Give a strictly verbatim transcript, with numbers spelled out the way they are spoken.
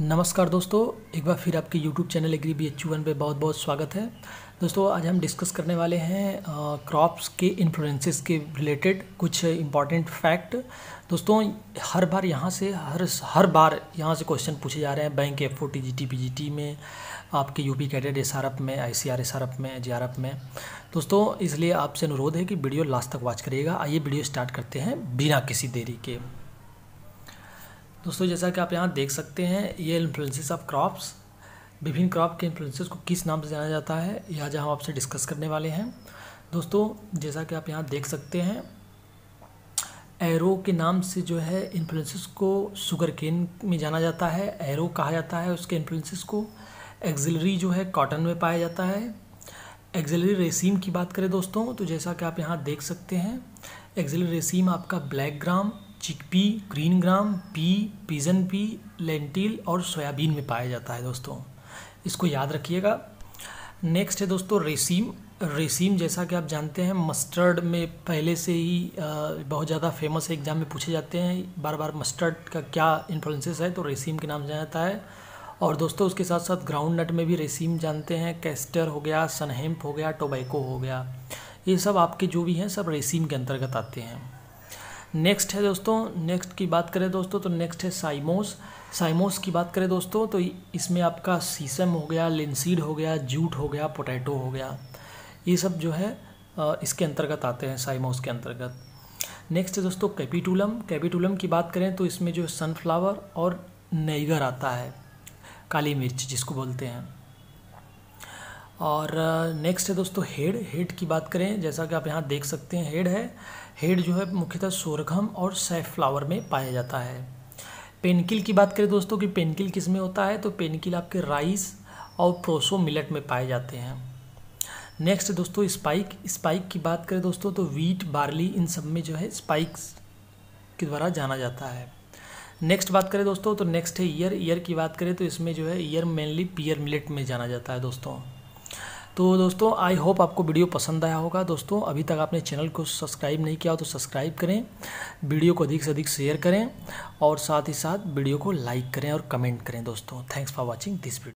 नमस्कार दोस्तों, एक बार फिर आपके YouTube channel Agri B H U one पे बहुत बहुत स्वागत है। दोस्तों आज हम डिस्कस करने वाले हैं क्रॉप्स के इन्फ्लुएंसेस के रिलेटेड कुछ इम्पॉर्टेंट फैक्ट। दोस्तों हर बार यहाँ से हर हर बार यहाँ से क्वेश्चन पूछे जा रहे हैं। Bank F O T G T P G T में, आपके UP cadet S R F में, I C R S R F में, जी आर एफ में। दोस्तों इसलिए आपसे अनुरोध है कि वीडियो लास्ट तक वॉच करिएगा। आइए वीडियो स्टार्ट करते हैं बिना किसी देरी के। दोस्तों जैसा कि आप यहाँ देख सकते हैं, ये इन्फ्लुएंसेस ऑफ क्रॉप्स, विभिन्न क्रॉप के इन्फ्लुएंसेस को किस नाम से जाना जाता है, यह आज हम आपसे डिस्कस करने वाले हैं। दोस्तों जैसा कि आप यहाँ देख सकते हैं, एरो के नाम से जो है इन्फ्लुएंसेस को शुगर केन में जाना जाता है, एरो कहा जाता है। उसके इन्फ्लुएंसेस को एक्सिलरी जो है कॉटन में पाया जाता है। एक्सिलरी रेसीम की बात करें दोस्तों, तो जैसा कि आप यहाँ देख सकते हैं, एक्सिलरी रेसीम आपका black gram, chickpea, green gram, pea, pigeon pea, lentil और सोयाबीन में पाया जाता है। दोस्तों इसको याद रखिएगा। नेक्स्ट है दोस्तों रेसीम। रेसीम जैसा कि आप जानते हैं मस्टर्ड में पहले से ही बहुत ज़्यादा फेमस है, एग्जाम में पूछे जाते हैं बार बार मस्टर्ड का क्या इन्फ्लुएंसेस है, तो रेसीम के नाम जाना जाता है। और दोस्तों उसके साथ साथ ग्राउंड नट में भी रेसीम जानते हैं, कैस्टर हो गया, सनहेम्प हो गया, टोबैको हो गया, ये सब आपके जो भी हैं सब रेसीम के अंतर्गत आते हैं। नेक्स्ट है दोस्तों, नेक्स्ट की बात करें दोस्तों तो नेक्स्ट है साइमोस। साइमोस की बात करें दोस्तों तो इसमें आपका सीसम हो गया, लिनसीड हो गया, जूट हो गया, पोटैटो हो गया, ये सब जो है इसके अंतर्गत आते हैं, साइमोस के अंतर्गत। नेक्स्ट है दोस्तों कैपिटुलम। कैपिटुलम की बात करें तो इसमें जो सनफ्लावर और नाइगर आता है, काली मिर्च जिसको बोलते हैं। और नेक्स्ट है दोस्तों हेड। हेड की बात करें जैसा कि आप यहाँ देख सकते हैं, हेड है हेड जो है मुख्यतः सोरघम और सैफ्लावर में पाया जाता है। पेनकिल की बात करें दोस्तों कि पेनकिल किस में होता है, तो पेनकिल आपके राइस और प्रोसो मिलेट में पाए जाते हैं। नेक्स्ट दोस्तों स्पाइक। स्पाइक की बात करें दोस्तों तो व्हीट, बार्ली, इन सब में जो है स्पाइक्स के द्वारा जाना जाता है। नेक्स्ट बात करें दोस्तों तो नेक्स्ट है ईयर। ईयर की बात करें तो इसमें जो है ईयर मेनली पीयर मिलेट में जाना जाता है। दोस्तों तो दोस्तों आई होप आपको वीडियो पसंद आया होगा। दोस्तों अभी तक आपने चैनल को सब्सक्राइब नहीं किया हो तो सब्सक्राइब करें, वीडियो को अधिक से अधिक शेयर करें और साथ ही साथ वीडियो को लाइक करें और कमेंट करें। दोस्तों thanks for watching this video.